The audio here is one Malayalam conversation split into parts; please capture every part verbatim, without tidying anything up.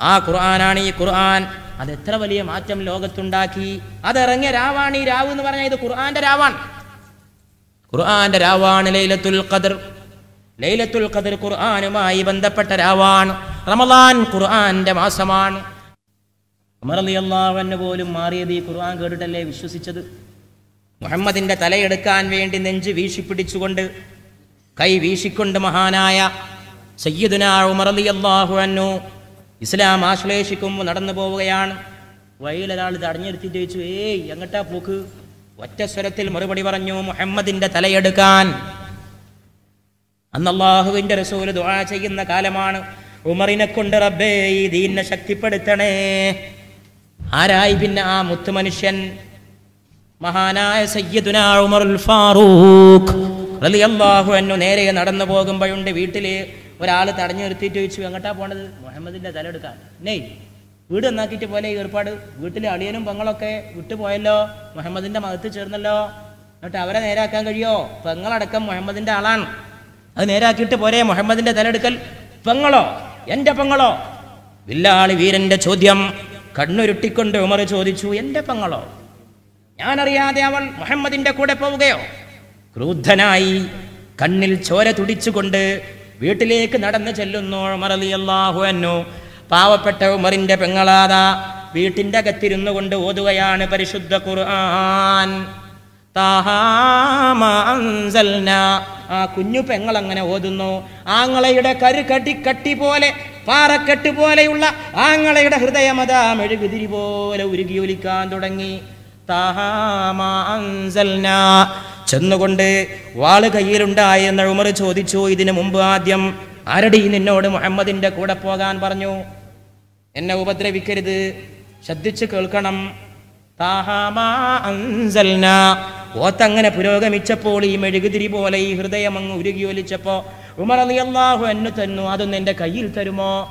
Ah, Quranani, Quran, and the Travali Matam Logatundaki, other Ranga Ravani, Ravunavana, the Quran, the Ravan Quran, the Ravan, Laylatul Qadr, Laylatul Qadr, Quran, Ma, even the Pataravan, Ramalan, Quran, the Masaman, Marali Allah, and the Volim Maria, the Quran, Guru, the Levishu, each other. Muhammad in the Talay, the convent in the Njivi, she put it to wonder Kai Vishikunda Mahanaya, Sayyiduna, Marali Allah, who knew. Islam Ashley Shikum, Naranda Bogayan, while at all the Arnirti de Chue, Yangata Puku, what does Feratil Murabadivaranu, Muhammad in the Talayadakan, and Allah who interests over the Duache in the Kalaman, Umarina Kundara Bay, the Inna Shakti Padatane, Arai Bina Mutamanishan, Mahana, Sayyiduna, Umar Farooq, Rali Allah, who and Nunere and Naranda Bogam by Undevitile. Where all the Tarnirti to each Yangata one Mohammed in the Zaladuka. Nay, good and Naki to Valley, your part, good to the Adian Bangaloke, good to Boilo, Mohammed in the Malta Journal Law, not Avana Era Kangario, Pangaladakam, Mohammed in the Alan, an era Kitapore, Mohammed in the Zaladical, Pangalo, Yenda Pangalo, Villa, Vir and the Chodium, Kadnutikund, Umar Chodichu, Yenda Pangalo, Yanaria, the Avan, Mohammed in the Kodapogeo, Krudanai, Kanil Chora Tudichukunde. Weirtily, Nadana Chelunor, Marali Allah, who I know, Power Pato, Marinda Pengalada, Weirtinda Katirino, and the Oduayana Parishud the Quran Tahama Anzelna, a Kunu Pengalang and Oduno, Angalaida Karikati Katipole, Parakatipole, Angalaida Hudayamada, Medividibo, Urigulikan, Dodangi, Tahama Anzelna. Chandagonde, Walaka Yirundai and the Rumor Chodichu in Mumbadium, Aradin in Nord Muhammad in the Kodapogan Barno, and Navatre Vikade, Shadichakulkanam, Tahama Anzelna, Watangana Piroga Michapoli, Medigri Bole, Hirday among Uriguli Chapo, Rumarali Allah, and Nutan Noadan and the Kayil Termo,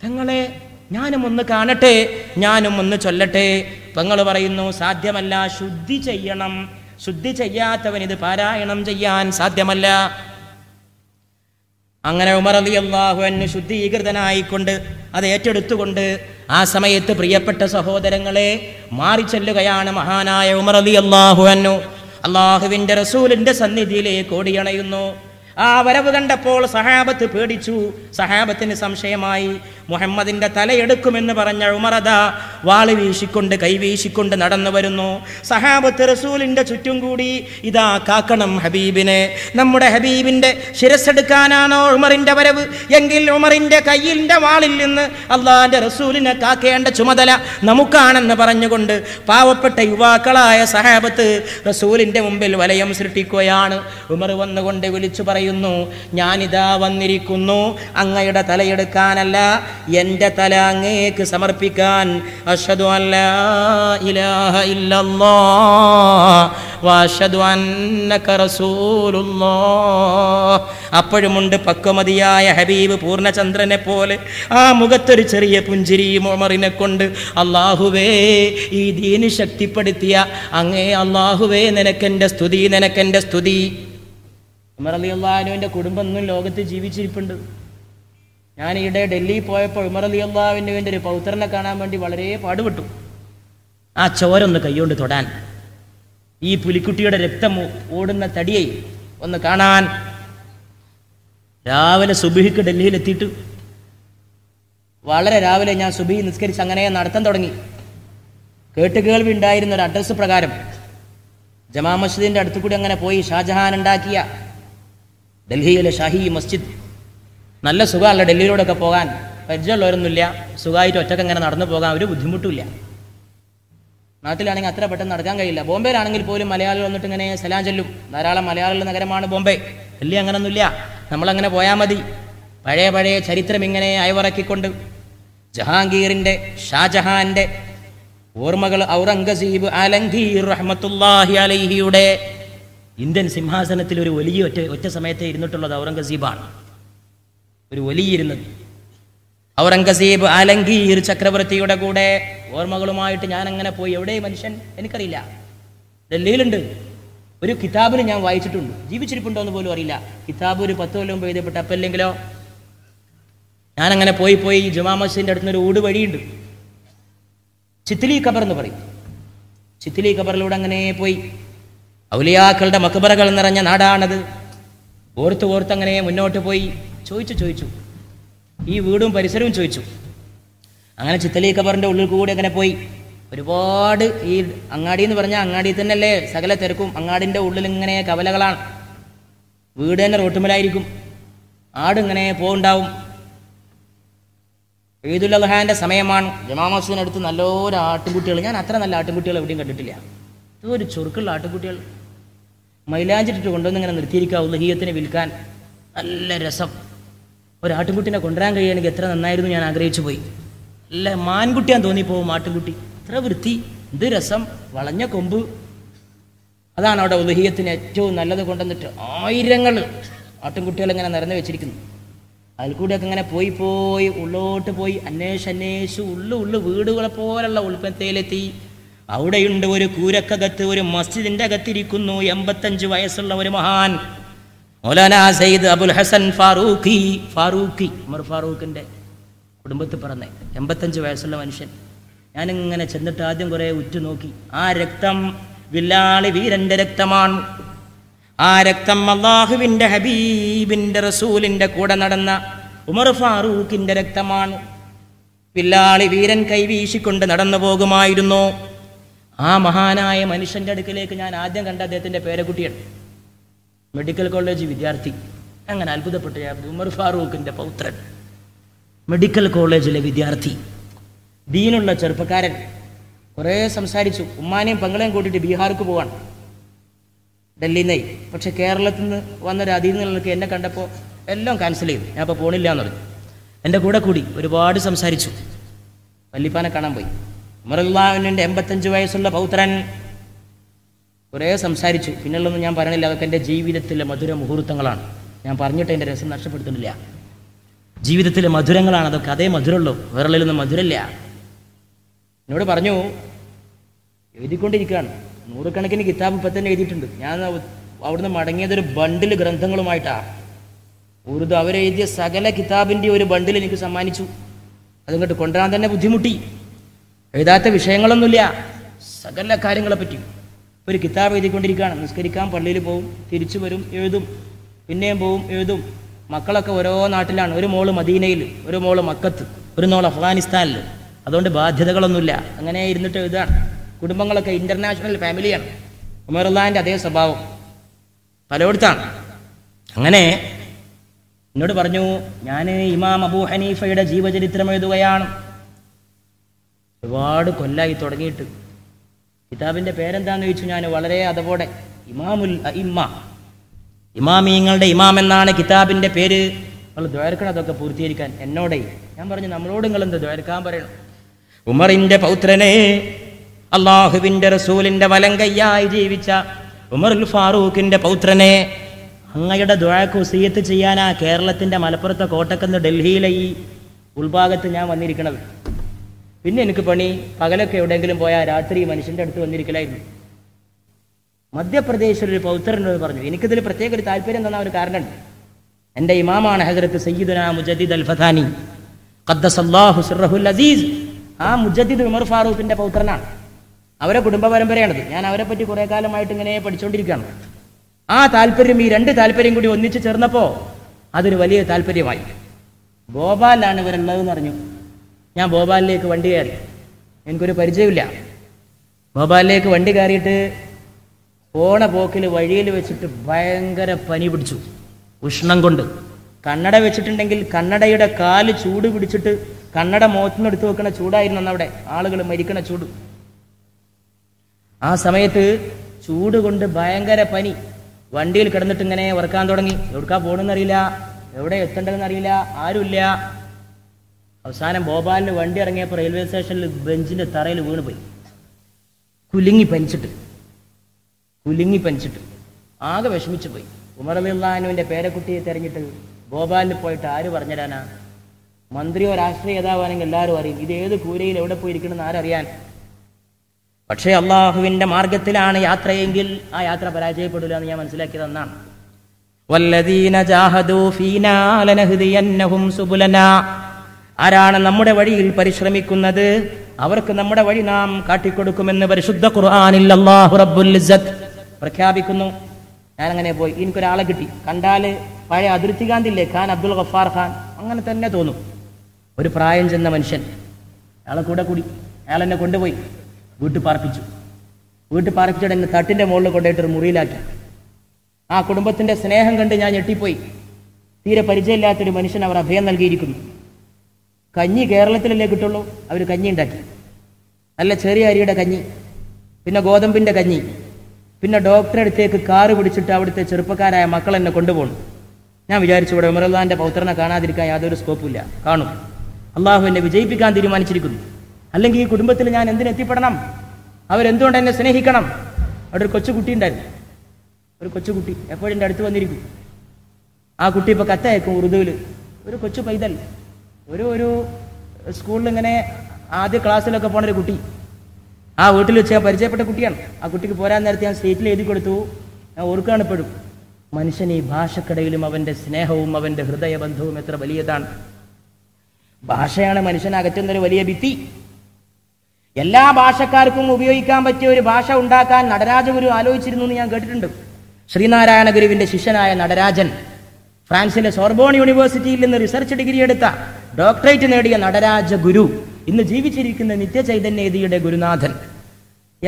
Tangale, Nyanamunda Kanate, Nyanamunda Cholate, Pangalavarino, Satyamala, Shudicha Yanam. Suddicha Yata when the Para and Amjayan Satyamala Angana Marali Allah when Suddi Gardana Kunde, are the Eter to Kunde, Asamayet Priyapata Saho the Rangale, Marichel Gayana Mahana, Marali Allah who know Allah who winter soul in the Sunday delay, Kodiana you know. Ah, wherever than the Paul Sahabat to Purdichu, Sahabat in some Shemai, Mohammed in the Talayakum in the Baranya Umarada, Wali Shikunda Kaivi, Shikunda Nadana Verno, Sahabat Rasul in the Chutungudi, Ida Kakanam Habibine, Namuda Habibinde, Shirasadakana, or Marinda, Yangil, Marinda, Kayil, the Walil, Allah, the Rasul in the Kake and the Chumadala, Namukan and the Baranyagunda, Pavapata, Kalaya, Sahabat, Rasul in the Mumbil, Valayam Sritikoyan, Umarwan the one day No, Yanida, one Nirikuno, Angayada Talayakanala, Yenda Talange, Samarpikan, Ashaduan La ilaha illallah, Washaduan Nakarasulullah, Apadamunda Pakamadiya, Habib Purna Chandra Nepole, Ah Mugatari Punjiri, Mormarina Kund, Allahuwe, Idini Shakti Paditia, Ange Allahuwe, Nenakendas to thee, Nenakendas to thee. Marali Allah, I the Kudumban Logat, the G V Chipundu. And he did Delhi poet for Marali Allah, and even the reporter Lakanam and the Valere, Padutu. A chower on the Kayun Todan. E. Pulikutia rectum, Odin the Tadi, on the Kanan. Ravel Subihik Delhi Letitu. Valere Ravel and Yasubi in the Skir Sangane and Arthan Dorani. Kurtigal wind died in the Ratas Pragaram. Jamamashin at Tukudanganapoi, Shahjahan and Dakia. Delhi Shahi Masjid Nalla Sugala Delhi Road Kapogan, Pajal or Nulia, Sugai to Chakan and Arna Bogan with Himutulia. Natalan Atra Patan Arganga, Bombay, Angil Poli, Malayal, Nutangane, Salanjalu, Narala Malayal, Nagaramana, Bombay, Lianganulia, Namalangana Boyamadi, Pare Pare, Charitra Mingane, Ivaraki Kundu, Jahangirinde, Shahjahande, Wormagal Aurangazib, Alangi, Rahmatullah, Hiali Hude. Indian Simhasanatil Voli, Otasamate, Nutula, Aurangaziban. Voli in Aurangazib, Alangi, Chakravarti, Odagode, Warmagalomite, Yananganapo, Yode, mention, and Karila. The Leland, very Kitabu and Waitun, Givichipun on the Volorilla, Kitabu, Patolum, by the Patapelinglo, ഞാൻ അങ്ങനെ പോയി പോയി ജുമാ മസ്ജിദിന്റെ അടുത്തൊരു ഓട് വഴിയുണ്ട്, ചിത്ലി ഖബർ എന്ന് പറയും. ചിത്ലി ഖബറിലൂടെ അങ്ങനെ പോയി. ഔലിയാക്കളുടെ മക്ബറകൾ നിറഞ്ഞ നാടാണത്. ഓർത്ത് ഓർത്ത് അങ്ങനെ മുന്നോട്ട് പോയി. ചോദിച്ചു ചോദിച്ചു ഈ വീടും പരിസരവും ചോദിച്ചു. അങ്ങനെ ചിത്ലി ഖബറിൻ്റെ ഉള്ളിൽ കൂടി അങ്ങനെ പോയി. ഒരുപാട് ഈ അങ്ങാടി എന്ന് പറഞ്ഞാൽ അങ്ങാടി തന്നെയല്ലേ സകല തിരക്കും. അങ്ങാടിൻ്റെ ഉള്ളിൽ ഇങ്ങനെ കവലകളാണ്. വീട് തന്നെ റോട്ടുമലായിരിക്കും. ആടിങ്ങനെ പോവുണ്ടാവും. ഈദുൽ അദ്ഹാന്റെ സമയമാണ്. ജമാ മസ്ജിദിനടുത്ത് നല്ലൊരു ആട്ടുകുട്ടികൾ, ഞാൻ അത്ര നല്ല ആട്ടുകുട്ടികൾ എവിടെയും കണ്ടിട്ടില്ല. ഇതൊരു ചുരുക്കുള്ള ആട്ടുകുട്ടികൾ മൈലാഞ്ചിട്ടിട്ട് കൊണ്ടുവന്ന് ഇങ്ങനെ നിർത്തിയിരിക്കുക ഉലഹിയത്തിന് വിൽക്കാൻ. നല്ല രസം. ഒരാട്ടുകുട്ടിനെ കൊണ്ടുവരാൻ കഴിയുകയാണെങ്കിൽ എത്ര നന്നായിരുന്നു, ഞാൻ ആഗ്രഹിച്ചു പോയി. നല്ല മാൻകുട്ടിയാൻ തോന്നിപ്പോവും ആട്ടുകുട്ടി. ഇത്ര വൃത്തി, എന്ത് രസം, വളഞ്ഞ കൊമ്പ്. അതാണ് അവിടെ ഉലഹിയത്തിന് ഏറ്റവും നല്ലത്. കൊണ്ടുവന്നിട്ട് ആയിരങ്ങൾ ആട്ടുകുട്ടികൾ ഇങ്ങനെ നിറഞ്ഞു വെച്ചിരിക്കുന്നു. അതിൽ കൂടെയൊക്കെ ഇങ്ങനെ പോയി പോയി ഉള്ളോട്ട് പോയി അന്വേഷിച്ച് അന്വേഷിച്ച് ഉള്ളു ഉള്ളു വീടുകളെ പോലുള്ള ഉൾപ്പത്തേലെത്തി. അവിടെയുണ്ട് ഒരു കൂരക്കകത്ത്, ഒരു മസ്ജിദിൻ്റെ അകത്തിരിക്കുന്നു എൺപത്തഞ്ച് വയസ്സുള്ള ഒരു മഹാൻ, മൗലാന സയ്യിദ് അബുൽ ഹസൻ ഫാറൂഖി. ഫാറൂഖി ഉമർ ഫാറൂഖിൻ്റെ കുടുംബത്തിൽ പിറന്നേ എൺപത്തഞ്ച് വയസ്സുള്ള മനുഷ്യൻ. ഞാനിങ്ങനെ ചെന്നിട്ട് ആദ്യം കുറേ ഉറ്റുനോക്കി. ആ രക്തം വില്ലാളി വീരൻ്റെ രക്തമാണ്. ആ രക്തം അള്ളാഹുവിൻ്റെ ഹബീബിൻ്റെ റസൂലിൻ്റെ കൂടെ നടന്ന ഉമർ ഫാറൂഖിൻ്റെ രക്തമാണ്. വില്ലാളി വീരൻ കൈവീശിക്കൊണ്ട് നടന്നു പോകുമായിരുന്നു. ആ മഹാനായ മനുഷ്യൻ്റെ അടുക്കിലേക്ക് ഞാൻ ആദ്യം കണ്ട അദ്ദേഹത്തിൻ്റെ പേരക്കുട്ടിയാണ്, മെഡിക്കൽ കോളേജ് വിദ്യാർത്ഥി. അങ്ങനെ അത്ഭുതപ്പെട്ടു. ഉമർ ഫാറൂഖിൻ്റെ പൗത്രൻ, മെഡിക്കൽ കോളേജിലെ വിദ്യാർത്ഥി, ദീനുള്ള ചെറുപ്പക്കാരൻ. കുറേ സംസാരിച്ചു. ഉമ്മാനെയും പെങ്ങളെയും കൂട്ടിയിട്ട് ബീഹാർക്ക് പോവാണ്, ഡൽഹിയിൽ നിന്നായി. പക്ഷേ കേരളത്തിൽ നിന്ന് വന്നൊരു അതിഥികളിലേക്ക് എന്നെ കണ്ടപ്പോൾ എല്ലാം ക്യാൻസൽ ചെയ്തു. ഞാൻ അപ്പോൾ പോണില്ല എന്ന് പറഞ്ഞു. എൻ്റെ കൂടെ കൂടി ഒരുപാട് സംസാരിച്ചു. വല്ലിപ്പാനെ കാണാൻ പോയി. ഉമറുല്ലാഹുവിൻ്റെ എൺപത്തഞ്ച് വയസ്സുള്ള പൗത്രൻ കുറേ സംസാരിച്ചു. പിന്നുള്ളൊന്നും ഞാൻ പറയണില്ല. അതൊക്കെ എൻ്റെ ജീവിതത്തിലെ മധുര മുഹൂർത്തങ്ങളാണ്. ഞാൻ പറഞ്ഞിട്ട് എൻ്റെ രസം നഷ്ടപ്പെടുത്തുന്നില്ല. ജീവിതത്തിലെ മധുരങ്ങളാണ് അതൊക്കെ. അതേ മധുരമുള്ളൂ, വേറെയുള്ളൊന്നും മധുരമില്ല. എന്നോട് പറഞ്ഞു, എഴുതിക്കൊണ്ടിരിക്കുകയാണ്, നൂറുകണക്കിന് കിതാബ് ഇപ്പം തന്നെ എഴുതിയിട്ടുണ്ട്. ഞാൻ അവിടുന്ന് മടങ്ങിയതൊരു ബണ്ടിൽ ഗ്രന്ഥങ്ങളുമായിട്ടാണ്. ഉറുദു അവരെഴുതിയ സകല കിതാബിൻ്റെ ഒരു ബണ്ടിൽ എനിക്ക് സമ്മാനിച്ചു. അതുകൊണ്ട് കൊണ്ടുവരാൻ തന്നെ ബുദ്ധിമുട്ടി. എഴുതാത്ത വിഷയങ്ങളൊന്നുമില്ല, സകല കാര്യങ്ങളെപ്പറ്റി. ഒരു കിതാബ് എഴുതിക്കൊണ്ടിരിക്കുകയാണ്. നിസ്കരിക്കാൻ പള്ളിയിൽ പോവും, തിരിച്ചു വരും, എഴുതും, പിന്നെയും പോവും, എഴുതും. മക്കളൊക്കെ ഓരോ നാട്ടിലാണ്. ഒരു മോള് മദീനയിൽ, ഒരു മോള് മക്കത്ത്, ഒരു മോൾ അഫ്ഗാനിസ്ഥാനിൽ. അതുകൊണ്ട് ബാധ്യതകളൊന്നുമില്ല. അങ്ങനെ ഇരുന്നിട്ട് എഴുതാണ്. കുടുംബങ്ങളൊക്കെ ഇൻ്റർനാഷണൽ ഫാമിലിയാണ്. ഉമറുല്ലാഹിൻ്റെ അതേ സ്വഭാവം പലയിടത്താണ്. അങ്ങനെ എന്നോട് പറഞ്ഞു, ഞാൻ ഇമാം അബൂ ഹനീഫയുടെ ജീവചരിത്രം എഴുതുകയാണ്. ഒരുപാട് കൊല്ലായി തുടങ്ങിയിട്ട്. കിതാബിൻ്റെ പേരെന്താണെന്ന് ചോദിച്ചു. ഞാൻ വളരെ അതവോടെ ഇമാമുൽ അഇമ്മ, ഇമാമീങ്ങളുടെ ഇമാം എന്നാണ് കിതാബിൻ്റെ പേര്. നമ്മൾ ദ്വയർക്കണം അതൊക്കെ പൂർത്തീകരിക്കാൻ. എന്നോടേ ഞാൻ പറഞ്ഞു, നമ്മളോട് നിങ്ങളെന്ത് ദ്വയർക്കാൻ പറയണം. ഉമറിൻ്റെ പൗത്രനെ അള്ളാഹുവിൻ്റെ റസൂലിൻ്റെ വലം കയ്യായി ജീവിച്ച ഉമറുൽ ഫാറൂഖിൻ്റെ പൗത്രനെ അങ്ങയുടെ ദുആക്ക് വസീയത്ത് ചെയ്യാനാ കേരളത്തിൻ്റെ മലപ്പുറത്തെ കോട്ടക്കന്ന് ഡൽഹിയിലെ ഈ ഉൾഭാഗത്ത് ഞാൻ വന്നിരിക്കണത്. പിന്നെ എനിക്ക് പണി പകലൊക്കെ എവിടെയെങ്കിലും പോയാൽ രാത്രി മനുഷ്യൻ്റെ അടുത്ത് വന്നിരിക്കലായിരുന്നു. മധ്യപ്രദേശിലൊരു പൗത്രനോട് പറഞ്ഞു, എനിക്കിതിൽ പ്രത്യേക ഒരു താല്പര്യം തന്ന ഒരു കാരണമുണ്ട്. എൻ്റെ ഇമാമാണ് ഹസ്രത്ത് സയ്യിദുനാ മുജദ്ദിദ് അൽ ഫഥാനി ഖദ്ദസല്ലാഹു സിർറഹുൽ അസീസ്. ആ മുജദ്ദിദ് ഉമർ ഫാറൂഖിൻ്റെ പൗത്രനാണ്. അവരെ കുടുംബ പരമ്പരയാണത്. ഞാൻ അവരെപ്പറ്റി കുറേ കാലമായിട്ട് ഇങ്ങനെ പഠിച്ചുകൊണ്ടിരിക്കുകയാണ്. ആ താല്പര്യം, ഈ രണ്ട് താല്പര്യം കൂടി ഒന്നിച്ചു ചേർന്നപ്പോൾ അതൊരു വലിയ താല്പര്യമായി. ഭോപ്പാലിലാണ് ഇവരുള്ളതെന്ന് അറിഞ്ഞു. ഞാൻ ഭോപ്പാലിലേക്ക് വണ്ടി കയറി. എനിക്കൊരു പരിചയമില്ല. ഭോപ്പാലിലേക്ക് വണ്ടി കയറിയിട്ട് പോണ പോക്കിൽ വഴിയിൽ വെച്ചിട്ട് ഭയങ്കര പനി പിടിച്ചു, ഉഷ്ണം കൊണ്ട്. കണ്ണട വെച്ചിട്ടുണ്ടെങ്കിൽ കണ്ണടയുടെ കാല് ചൂട് പിടിച്ചിട്ട് കണ്ണട മുഖത്തുനിന്നെടുത്ത് വെക്കണ ചൂടായിരുന്നു അന്ന് അവിടെ. ആളുകൾ മരിക്കണ ചൂട്. ആ സമയത്ത് ചൂട് കൊണ്ട് ഭയങ്കര പനി. വണ്ടിയിൽ കിടന്നിട്ട് ഇങ്ങനെ ഉറക്കാൻ തുടങ്ങി. എവിടേക്കാ പോകണമെന്നറിയില്ല, എവിടെ എത്തേണ്ടതെന്നറിയില്ല, ആരുമില്ല. അവസാനം ഭോപ്പാലിന് വണ്ടി ഇറങ്ങിയപ്പോൾ റെയിൽവേ സ്റ്റേഷനിൽ ബെഞ്ചിൻ്റെ തറയിൽ വീണ് പോയി. കുലുങ്ങി പനിച്ചിട്ട് കുലുങ്ങി പനിച്ചിട്ട് ആകെ വിഷമിച്ചു പോയി. ഉമർ റളിയല്ലാഹുവിൻ്റെ പേരക്കുട്ടിയെ തെരഞ്ഞിട്ട് ഭോപ്പാലിൽ പോയിട്ട് ആര് പറഞ്ഞുതരാനാ? മന്ത്രിയോ രാഷ്ട്രീയ നേതാവാണെങ്കിൽ എല്ലാവരും അറിയും. ഇത് ഏത് കൂരയിൽ എവിടെ പോയിരിക്കണമെന്ന് ആരറിയാൻ? പക്ഷേ അള്ളാഹുവിൻ്റെ മാർഗത്തിലാണ് യാത്രയെങ്കിൽ ആ യാത്ര പരാജയപ്പെടില്ല എന്ന് ഞാൻ മനസ്സിലാക്കിയത് അന്നാണ്. വല്ലദീന ജാഹദൂ ഫീനാ ലനഹ്ദിയന്നഹും സുബുലനാ ആരാണ് നമ്മുടെ വഴിയിൽ പരിശ്രമിക്കുന്നത് അവർക്ക് നമ്മുടെ വഴി നാം കാട്ടിക്കൊടുക്കുമെന്ന് പരിശുദ്ധ ഖുർആനിൽ അല്ലാഹു റബ്ബുൽ ഇസ്സത്ത് പ്രഖ്യാപിക്കുന്നു. ഞാൻ അങ്ങനെ പോയി, എനിക്കൊരാളെ കിട്ടി. കണ്ടാല് പഴയ അതിർത്തി കാന്തില്ലേ, ഖാൻ അബ്ദുൽ ഗഫാർ ഖാൻ, അങ്ങനെ തന്നെ തോന്നും. ഒരു പ്രായം ചെന്ന മനുഷ്യൻ. അയാളെ കൂടെ കൂടി അയാൾ എന്നെ കൊണ്ടുപോയി വീട്ടിൽ പാർപ്പിച്ചു. വീട്ടിൽ പാർപ്പിച്ചിട്ട് എന്നെ തട്ടിൻ്റെ മുകളിൽ കൊണ്ടുപോയിട്ടൊരു മുറിയിലാക്കി. ആ കുടുംബത്തിൻ്റെ സ്നേഹം കണ്ട് ഞാൻ ഞെട്ടിപ്പോയി. തീരെ പരിചയമില്ലാത്തൊരു മനുഷ്യൻ അവർ അഭയം നൽകിയിരിക്കുന്നു. കഞ്ഞി കേരളത്തിലല്ലേ കിട്ടുള്ളൂ, അവർ കഞ്ഞി ഉണ്ടാക്കി. നല്ല ചെറിയ അരിയുടെ കഞ്ഞി, പിന്നെ ഗോതമ്പിൻ്റെ കഞ്ഞി, പിന്നെ ഡോക്ടറെ അടുത്തേക്ക് കാറ് പിടിച്ചിട്ട് അവിടുത്തെ ചെറുപ്പക്കാരായ മക്കൾ എന്നെ കൊണ്ടുപോകണം. ഞാൻ വിചാരിച്ചു ഇവിടെ ഉമറുള്ളാന്റെ പൗത്രനെ കാണാതിരിക്കാൻ യാതൊരു സ്കോപ്പില്ല, കാണും. അള്ളാഹു എന്നെ വിജയിപ്പിക്കാൻ തീരുമാനിച്ചിരിക്കുന്നു. അല്ലെങ്കിൽ ഈ കുടുംബത്തിൽ ഞാൻ എന്തിനെത്തിപ്പെടണം, അവരെന്തുകൊണ്ട് എന്നെ സ്നേഹിക്കണം. അവിടെ ഒരു കൊച്ചുകുട്ടി ഉണ്ടായിരുന്നു. ഒരു കൊച്ചുകുട്ടി എപ്പോഴും എൻ്റെ അടുത്ത് വന്നിരിക്കും. ആ കുട്ടി ഇപ്പോൾ കത്തയക്കും ഉറുദുവിൽ. ഒരു കൊച്ചു പൈതൽ, ഒരു ഒരു സ്കൂളിലിങ്ങനെ ആദ്യ ക്ലാസ്സിലൊക്കെ പോണൊരു കുട്ടി. ആ വീട്ടിൽ വെച്ച് ഞാൻ പരിചയപ്പെട്ട കുട്ടിയാണ്. ആ കുട്ടിക്ക് പോരാൻ നേരത്തെ ഞാൻ സ്റ്റേറ്റിൽ എഴുതി കൊടുത്തു. ഞാൻ ഓർക്കുകയാണ് എപ്പോഴും, മനുഷ്യൻ ഈ ഭാഷക്കിടയിലും അവൻ്റെ സ്നേഹവും അവൻ്റെ ഹൃദയബന്ധവും എത്ര വലിയതാണ്. ഭാഷയാണ് മനുഷ്യനകറ്റുന്നൊരു വലിയ ഭിത്തി. എല്ലാ ഭാഷക്കാർക്കും ഉപയോഗിക്കാൻ പറ്റിയ ഒരു ഭാഷ ഉണ്ടാക്കാൻ നടരാജഗുരു ആലോചിച്ചിരുന്നു എന്ന് ഞാൻ കേട്ടിട്ടുണ്ട്. ശ്രീനാരായണ ഗുരുവിൻ്റെ ശിഷ്യനായ നടരാജൻ, ഫ്രാൻസിലെ സോർബോൺ യൂണിവേഴ്സിറ്റിയിൽ നിന്ന് റിസർച്ച് ഡിഗ്രി എടുത്ത, ഡോക്ടറേറ്റ് നേടിയ നടരാജഗുരു ഇന്ന് ജീവിച്ചിരിക്കുന്ന നിത്യചൈതന്യയുടെ ഗുരുനാഥൻ.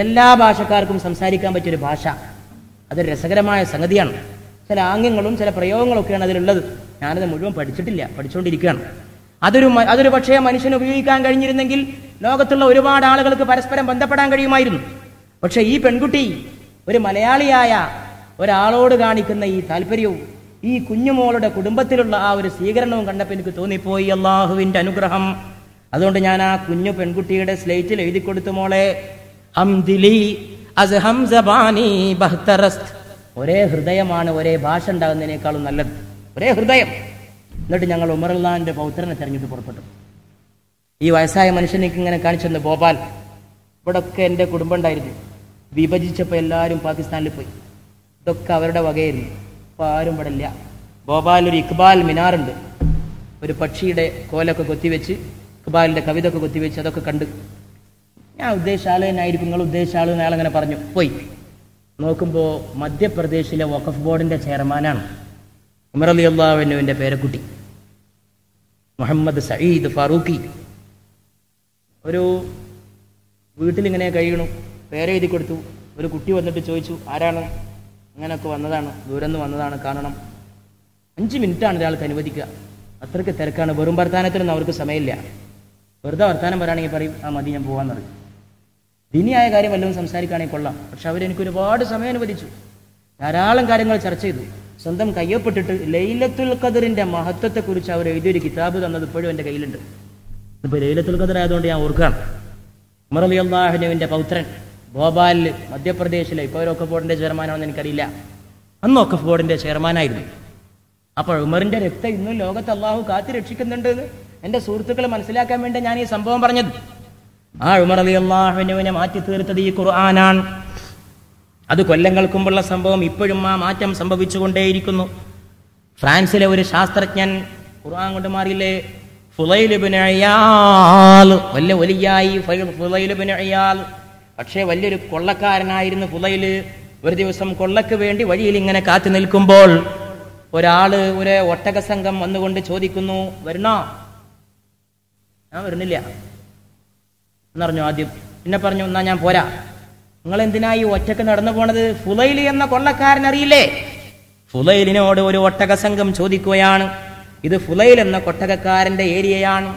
എല്ലാ ഭാഷക്കാർക്കും സംസാരിക്കാൻ പറ്റിയൊരു ഭാഷ. അതൊരു രസകരമായ സംഗതിയാണ്. ചില ആംഗ്യങ്ങളും ചില പ്രയോഗങ്ങളൊക്കെയാണ് അതിലുള്ളത്. ഞാനത് മുഴുവൻ പഠിച്ചിട്ടില്ല, പഠിച്ചുകൊണ്ടിരിക്കുകയാണ്. അതൊരു അതൊരു പക്ഷേ മനുഷ്യന് ഉപയോഗിക്കാൻ കഴിഞ്ഞിരുന്നെങ്കിൽ ലോകത്തുള്ള ഒരുപാട് ആളുകൾക്ക് പരസ്പരം ബന്ധപ്പെടാൻ കഴിയുമായിരുന്നു. പക്ഷേ ഈ പെൺകുട്ടി ഒരു മലയാളിയായ ഒരാളോട് കാണിക്കുന്ന ഈ താല്പര്യവും ഈ കുഞ്ഞുമോളുടെ കുടുംബത്തിലുള്ള ആ ഒരു സ്വീകരണവും കണ്ടപ്പോൾ എനിക്ക് തോന്നിപ്പോയി, അള്ളാഹുവിൻ്റെ അനുഗ്രഹം. അതുകൊണ്ട് ഞാൻ ആ കുഞ്ഞു പെൺകുട്ടിയുടെ സ്ലേറ്റിൽ എഴുതി കൊടുത്തു, മോളെ ഒരേ ഹൃദയമാണ് ഒരേ ഭാഷ ഉണ്ടാകുന്നതിനേക്കാളും നല്ലത്, ഒരേ ഹൃദയം. എന്നിട്ട് ഞങ്ങൾ ഉമറുള്ളാന്റെ പൗത്രനെ തെരഞ്ഞെടുത്ത് പുറപ്പെട്ടു. ഈ വയസ്സായ മനുഷ്യനേക്ക് ഇങ്ങനെ കാണിച്ചെന്ന് ഭോപ്പാൽ. ഇവിടൊക്കെ എൻ്റെ കുടുംബം ഉണ്ടായിരുന്നു. വിഭജിച്ചപ്പോൾ എല്ലാവരും പാകിസ്ഥാനിൽ പോയി. ഇതൊക്കെ അവരുടെ വകയായിരുന്നു. ഇപ്പോൾ ആരും ഇവിടെ ഇല്ല. ഭോപ്പാൽ ഒരു ഇക്ബാൽ മിനാറുണ്ട്. ഒരു പക്ഷിയുടെ കോലൊക്കെ കൊത്തിവെച്ച് ഇക്ബാലിൻ്റെ കവിത ഒക്കെ കൊത്തിവെച്ച് അതൊക്കെ കണ്ട്. ഞാൻ ഉദ്ദേശിച്ച ആൾ തന്നെയായിരിക്കും, നിങ്ങൾ ഉദ്ദേശിച്ച ആൾ അയാൾ അങ്ങനെ പറഞ്ഞു. പോയി നോക്കുമ്പോൾ മധ്യപ്രദേശിലെ വഖഫ് ബോർഡിൻ്റെ ചെയർമാനാണ് ഉമർ റളിയല്ലാഹു അൻഹുവിൻ്റെ പേരക്കുട്ടി മുഹമ്മദ് സഈദ് ഫാറൂഖി. ഒരു വീട്ടിലിങ്ങനെ കഴിയണു. പേരെഴുതി കൊടുത്തു. ഒരു കുട്ടി വന്നിട്ട് ചോദിച്ചു, ആരാണ്? അങ്ങനെയൊക്കെ വന്നതാണ്, ദൂരം വന്നതാണ്, കാണണം. അഞ്ച് മിനിറ്റാണ് ഒരാൾക്ക് അനുവദിക്കുക, അത്രയ്ക്ക് തിരക്കാണ്. വെറും വർത്താനത്തിനൊന്നും അവർക്ക് സമയമില്ല. വെറുതെ വർത്താനം പറയുകയാണെങ്കിൽ പറയും, ആ മതി ഞാൻ പോകാമെന്ന് പറയും. ദിനിയായ കാര്യം വല്ലതും സംസാരിക്കുകയാണെങ്കിൽ കൊള്ളാം. പക്ഷെ അവരെനിക്ക് ഒരുപാട് സമയം അനുവദിച്ചു. ധാരാളം കാര്യങ്ങൾ ചർച്ച ചെയ്തു. സ്വന്തം കയ്യൊപ്പിട്ടിട്ട് ലൈലത്തുൽ ഖദറിൻ്റെ മഹത്വത്തെക്കുറിച്ച് അവർ എഴുതിയൊരു കിതാബ് തന്നത് ഇപ്പോഴും എൻ്റെ കയ്യിലുണ്ട്. ഇപ്പോൾ ലൈലത്തുൽ ഖദർ ആയതുകൊണ്ട് ഞാൻ ഓർക്കുകയാണ്. ഉമർ റളിയല്ലാഹു അൻഹുവിൻ്റെ പൗത്രൻ ഭോപ്പാലിൽ മധ്യപ്രദേശിലെ, ഇപ്പോൾ ഒരു വഖഫ് ബോർഡിൻ്റെ ചെയർമാനാണെന്ന് എനിക്കറിയില്ല, അന്ന് വഖഫ് ബോർഡിൻ്റെ ചെയർമാനായിരുന്നു. അപ്പോൾ ഉമറിൻ്റെ രക്തം ഇന്നും ലോകത്ത് അള്ളാഹു കാത്തി രക്ഷിക്കുന്നുണ്ട് എന്ന് എൻ്റെ സുഹൃത്തുക്കൾ മനസ്സിലാക്കാൻ വേണ്ടി ഞാൻ ഈ സംഭവം പറഞ്ഞത്. ആ ഉമർ റളിയല്ലാഹു അൻഹുവിനെ മാറ്റി തീർത്തത് ഈ ഖുർആനാണ്. അത് കൊല്ലങ്ങൾക്ക് മുമ്പുള്ള സംഭവം. ഇപ്പോഴും ആ മാറ്റം സംഭവിച്ചുകൊണ്ടേയിരിക്കുന്നു. ഫ്രാൻസിലെ ഒരു ശാസ്ത്രജ്ഞൻ, ഖുർആൻ കൊണ്ട് മാറിയില്ലേ, ഫുളൈൽ ഇബ്നു ഇയാൽ, വലിയ വലിയായി ഫുളൈൽ ഇബ്നു ഇയാൽ. പക്ഷേ വലിയൊരു കൊള്ളക്കാരനായിരുന്നു ഫുളൈൽ. ഒരു ദിവസം കൊള്ളക്ക് വേണ്ടി വഴിയിൽ ഇങ്ങനെ കാത്തു നിൽക്കുമ്പോൾ ഒരാള്, ഒരു ഒട്ടക സംഘം വന്നുകൊണ്ട് ചോദിക്കുന്നു, വരണോ? ഞാൻ വരുന്നില്ല എന്നറിഞ്ഞു ആദ്യം. പിന്നെ പറഞ്ഞു, എന്നാ ഞാൻ പോരാ. നിങ്ങൾ എന്തിനാ ഈ ഒറ്റക്ക് നടന്നു പോണത്? ഫുളൈലി എന്ന കൊള്ളക്കാരനറിയില്ലേ? ഫുളൈലിനോട് ഒരു ഒട്ടക സംഘം ചോദിക്കുകയാണ്, ഇത് ഫുളൈൽ എന്ന ഒട്ടകക്കാരൻ്റെ ഏരിയയാണ്,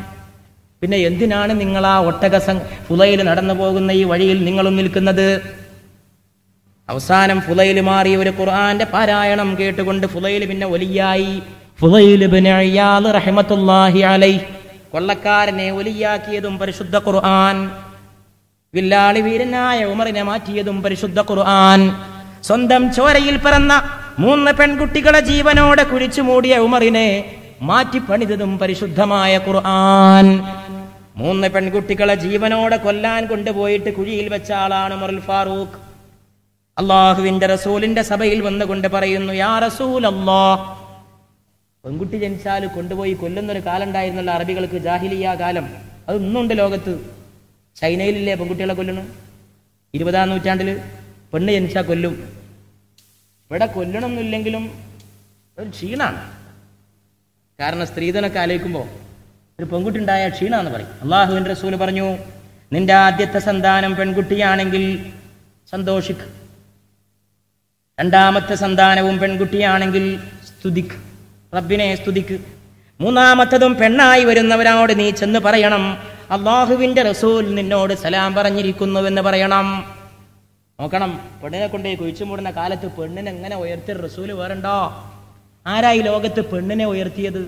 പിന്നെ എന്തിനാണ് നിങ്ങൾ ആ ഒട്ടക സംഘം ഫുളൈൽ നടന്നു പോകുന്ന ഈ വഴിയിൽ നിങ്ങളും നിൽക്കുന്നത്? അവസാനം ഫുളൈൽ മാറി ഒരു ഖുർആന്റെ പാരായണം കേട്ടുകൊണ്ട് ഫുളൈൽ പിന്നെ വലിയായി. ഫുളൈൽ ഇബ്നു ഇയാൽ റഹ്മത്തുള്ളാഹി അലൈഹി കൊള്ളക്കാരനെ വലിയാക്കിയതും പരിശുദ്ധ ഖുർആൻ. വില്ലാളി വീരനായ ഉമറിനെ മാറ്റിയതും പരിശുദ്ധ ഖുർആൻ. സ്വന്തം ചോരയിൽ പിറന്ന മൂന്ന് പെൺകുട്ടികളെ ജീവനോടെ കുഴിച്ചു മൂടിയ ഉമറിനെ മാറ്റിപ്പണിതതും പരിശുദ്ധമായ ഖുർആൻ. മൂന്ന് പെൺകുട്ടികളെ ജീവനോടെ കൊല്ലാൻ കൊണ്ടുപോയിട്ട് കുഴിയിൽ വെച്ച ആളാണ് ഉമറുൽ ഫാറൂഖ്. അള്ളാഹുവിന്റെ റസൂലിന്റെ സഭയിൽ വന്നുകൊണ്ട് പറയുന്നു, യാ റസൂലല്ലാഹ്, പെൺകുട്ടി ജനിച്ചാൽ കൊണ്ടുപോയി കൊല്ലുന്നൊരു കാലം ഉണ്ടായിരുന്നല്ലോ അറബികൾക്ക്, ജാഹിലിയ കാലം. അതൊന്നുണ്ട് ലോകത്ത്. ചൈനയിലില്ലേ പെൺകുട്ടികളെ കൊല്ലണം? ഇരുപതാം നൂറ്റാണ്ടിൽ പെണ്ണ് ജനിച്ചാൽ കൊല്ലും. ഇവിടെ കൊല്ലണമെന്നില്ലെങ്കിലും ഒരു ക്ഷീണാണ്. കാരണം സ്ത്രീധനൊക്കെ ആലോചിക്കുമ്പോൾ ഒരു പെൺകുട്ടി ഉണ്ടായ ക്ഷീണാന്ന് പറയും. അള്ളാഹുവിൻ്റെ റസൂല് പറഞ്ഞു, നിന്റെ ആദ്യത്തെ സന്താനം പെൺകുട്ടിയാണെങ്കിൽ സന്തോഷിക്ക്, രണ്ടാമത്തെ സന്താനവും പെൺകുട്ടിയാണെങ്കിൽ സ്തുതിക്ക്, റബ്ബിനെ സ്തുതിക്ക്, മൂന്നാമത്തതും പെണ്ണായി വരുന്നവരോട് നീ ചെന്ന് പറയണം അള്ളാഹുവിൻ്റെ റസൂൽ നിന്നോട് സലാം പറഞ്ഞിരിക്കുന്നുവെന്ന് പറയണം. നോക്കണം, പെണ്ണിനെ കൊണ്ട് കുഴിച്ചു മൂടുന്ന കാലത്ത് പെണ്ണിനെ എങ്ങനെ ഉയർത്തിയ റസൂല് വേറുണ്ടോ? ആരായി ലോകത്ത് പെണ്ണിനെ ഉയർത്തിയത്?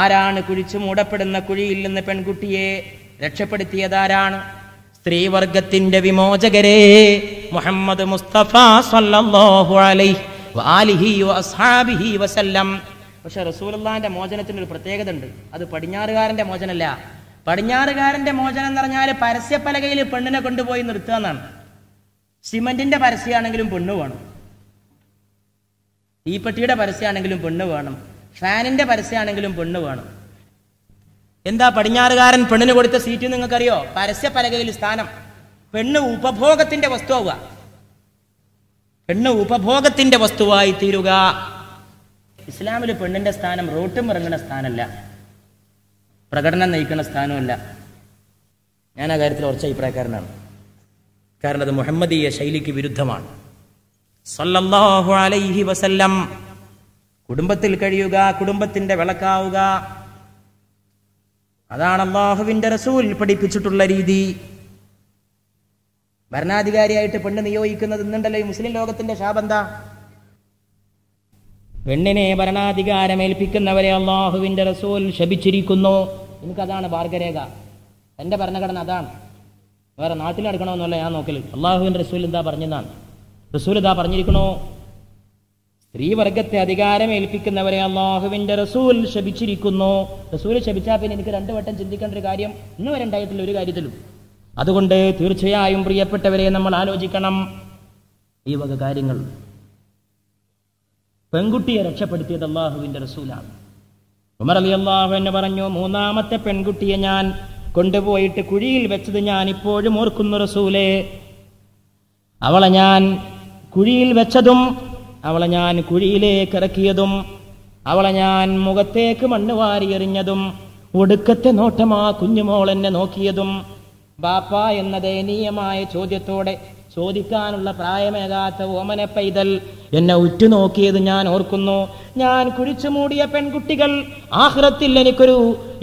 ആരാണ് കുഴിച്ചു മൂടപ്പെടുന്ന കുഴിയിൽ നിന്ന് പെൺകുട്ടിയെ രക്ഷപ്പെടുത്തിയതാരാണ്? സ്ത്രീവർഗത്തിന്റെ വിമോചകരെ മുഹമ്മദ് മുസ്തഫ സല്ലല്ലാഹു അലൈഹി വആലിഹി വഅസ്ഹാബിഹി വസല്ലം. പക്ഷെ റസൂലുള്ളാഹിന്റെ മോചനത്തിന് ഒരു പ്രത്യേകത ഉണ്ട്. അത് പടിഞ്ഞാറുകാരന്റെ മോചനമല്ല. പടിഞ്ഞാറുകാരന്റെ മോചനം എന്ന് പറഞ്ഞാൽ പരസ്യപ്പലകയിൽ പെണ്ണിനെ കൊണ്ടുപോയി നിർത്തുക എന്നാണ്. സിമെന്റിന്റെ പരസ്യമാണെങ്കിലും പെണ്ണ് വേണം, തീപ്പെട്ടിയുടെ പരസ്യമാണെങ്കിലും പെണ്ണ് വേണം, ഫാനിന്റെ പരസ്യമാണെങ്കിലും പെണ്ണ് വേണം. എന്താ പടിഞ്ഞാറുകാരൻ പെണ്ണിന് കൊടുത്ത സീറ്റ് നിങ്ങൾക്കറിയോ? പരസ്യ പലകയിൽ സ്ഥാനം. പെണ്ണ് ഉപഭോഗത്തിന്റെ വസ്തുവാവുക, പെണ്ണ് ഉപഭോഗത്തിന്റെ വസ്തുവായി തീരുക. ഇസ്ലാമിൽ പെണ്ണിന്റെ സ്ഥാനം റോട്ടും ഇറങ്ങുന്ന സ്ഥാനമല്ല, പ്രകടനം നയിക്കുന്ന സ്ഥാനമല്ല. ഞാൻ ആ കാര്യത്തിൽ കുറച്ച് അഭിപ്രായക്കാരനാണ്. കാരണം അത് മുഹമ്മദീയ ശൈലിക്ക് വിരുദ്ധമാണ്. സല്ലല്ലാഹു അലൈഹി വസല്ലം കുടുംബത്തിൽ കഴിയുക, കുടുംബത്തിന്റെ വിളക്കാവുക, അതാണ് അള്ളാഹുവിന്റെ റസൂൽ പഠിപ്പിച്ചിട്ടുള്ള രീതി. ഭരണാധികാരിയായിട്ട് പെണ്ണ് നിയോഗിക്കുന്നത് ഇന്നുണ്ടല്ലോ ഈ മുസ്ലിം ലോകത്തിന്റെ ശാപന്ത. പെണ്ണിനെ ഭരണാധികാരമേൽപ്പിക്കുന്നവരെ അള്ളാഹുവിന്റെ റസൂൽ ശപിച്ചിരിക്കുന്നു. എനിക്കതാണ് മാർഗരേഖ, എന്റെ ഭരണഘടന അതാണ്. വേറെ നാട്ടിൽ നടക്കണമെന്നല്ല ഞാൻ നോക്കല്. അള്ളാഹുവിന്റെ റസൂൽ എന്താ പറഞ്ഞതാണ്? റസൂൽ എന്താ പറഞ്ഞിരിക്കണോ? സ്ത്രീവർഗത്തെ അധികാരമേൽപ്പിക്കുന്നവരെ അള്ളാഹുവിന്റെ റസൂൽ ശപിച്ചിരിക്കുന്നു. റസൂൽ ശപിച്ചാൽ പിന്നെ എനിക്ക് രണ്ടു വട്ടം ചിന്തിക്കേണ്ട ഒരു കാര്യം ഇന്ന് വരെ ഉണ്ടായിട്ടില്ല ഒരു കാര്യത്തിലും. അതുകൊണ്ട് തീർച്ചയായും പ്രിയപ്പെട്ടവരെ, നമ്മൾ ആലോചിക്കണം ഈ വക കാര്യങ്ങൾ. പെൺകുട്ടിയെ രക്ഷപ്പെടുത്തിയത് അള്ളാഹുവിന്റെ റസൂലാണ്. ഉമർ റളിയല്ലാഹു അൻഹു പറഞ്ഞു, മൂന്നാമത്തെ പെൺകുട്ടിയെ ഞാൻ കൊണ്ടുപോയിട്ട് കുഴിയിൽ വെച്ചത് ഞാൻ ഇപ്പോഴും ഓർക്കുന്നു റസൂലേ. അവളെ ഞാൻ കുഴിയിൽ വെച്ചതും അവളെ ഞാൻ കുഴിയിലേക്ക് ഇറക്കിയതും അവളെ ഞാൻ മുഖത്തേക്ക് മണ്ണ് വാരി എറിഞ്ഞതും ഒടുക്കത്തെ നോട്ടമാ കുഞ്ഞുമോൾ എന്നെ നോക്കിയതും ബാപ്പ എന്ന ദയനീയമായ ചോദ്യത്തോടെ ചോദിക്കാനുള്ള പ്രായമേകാത്ത ഓമന പൈതൽ എന്നെ ഉറ്റുനോക്കിയത് ഞാൻ ഓർക്കുന്നു. ഞാൻ കുഴിച്ചു മൂടിയ പെൺകുട്ടികൾ ആഖിറത്തിൽ എനിക്കൊരു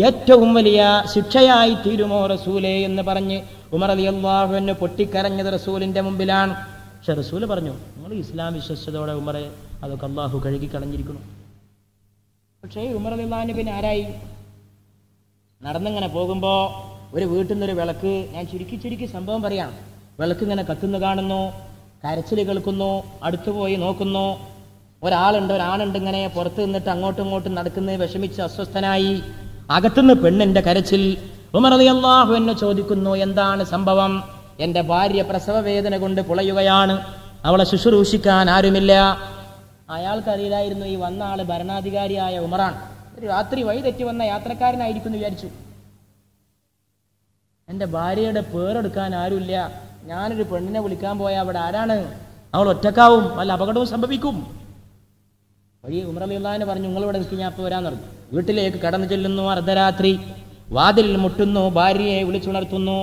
ഏറ്റവും വലിയ ശിക്ഷയായി തീരുമോ റസൂലേ എന്ന് പറഞ്ഞ് ഉമർ റളിയല്ലാഹു അൻഹു പൊട്ടിക്കരഞ്ഞത് റസൂലിന്റെ മുമ്പിലാണ്. പക്ഷെ റസൂല് പറഞ്ഞു, നിങ്ങൾ ഇസ്ലാം വിശ്വസിച്ചതോടെ ഉമറെ അതൊക്കെ അള്ളാഹു കഴുകി കളഞ്ഞിരിക്കുന്നു. പക്ഷേ ഉമർ റളിയല്ലാഹു പിന്നെ ആരായി? നടന്നിങ്ങനെ പോകുമ്പോൾ ഒരു വീട്ടിൽ നിന്നൊരു വിളക്ക്, ഞാൻ ചുരുക്കി ചുരുക്കി സംഭവം പറയാം, വിളക്ക് ഇങ്ങനെ കത്തുന്നു കാണുന്നു, കരച്ചിൽ കേൾക്കുന്നു, അടുത്തുപോയി നോക്കുന്നു. ഒരാളുണ്ട്, ഒരാളുണ്ട് ഇങ്ങനെ പുറത്ത് നിന്നിട്ട് അങ്ങോട്ടും ഇങ്ങോട്ടും നടക്കുന്നത് വിഷമിച്ച് അസ്വസ്ഥനായി. അകത്തുനിന്ന് പെണ്ണിൻ്റെ കരച്ചിൽ. ഉമർ റളിയല്ലാഹു അൻഹു ചോദിക്കുന്നു, എന്താണ് സംഭവം? എന്റെ ഭാര്യ പ്രസവ വേദന കൊണ്ട് പുളയുകയാണ്, അവളെ ശുശ്രൂഷിക്കാൻ ആരുമില്ല. അയാൾക്കറിയില്ലായിരുന്നു ഈ വന്ന ആള് ഭരണാധികാരിയായ ഉമറാണ്. രാത്രി വഴി തെറ്റി വന്ന യാത്രക്കാരനായിരിക്കുന്നു വിചാരിച്ചു. എന്റെ ഭാര്യയുടെ പേരെടുക്കാൻ ആരുമില്ല, ഞാനൊരു പെണ്ണിനെ വിളിക്കാൻ പോയാൽ അവിടെ ആരാണ്? അവൾ ഒറ്റക്കാവും, വല്ല അപകടവും സംഭവിക്കും. വഴി ഉമർ റളിയല്ലാഹു പറഞ്ഞു, നിങ്ങളിവിടെ നിൽക്കി, ഞാൻ ഇപ്പോൾ വരാൻ നടന്നു. വീട്ടിലേക്ക് കടന്നു ചെല്ലുന്നു, അർദ്ധരാത്രി വാതിലിൽ മുട്ടുന്നു, ഭാര്യയെ വിളിച്ചുണർത്തുന്നു.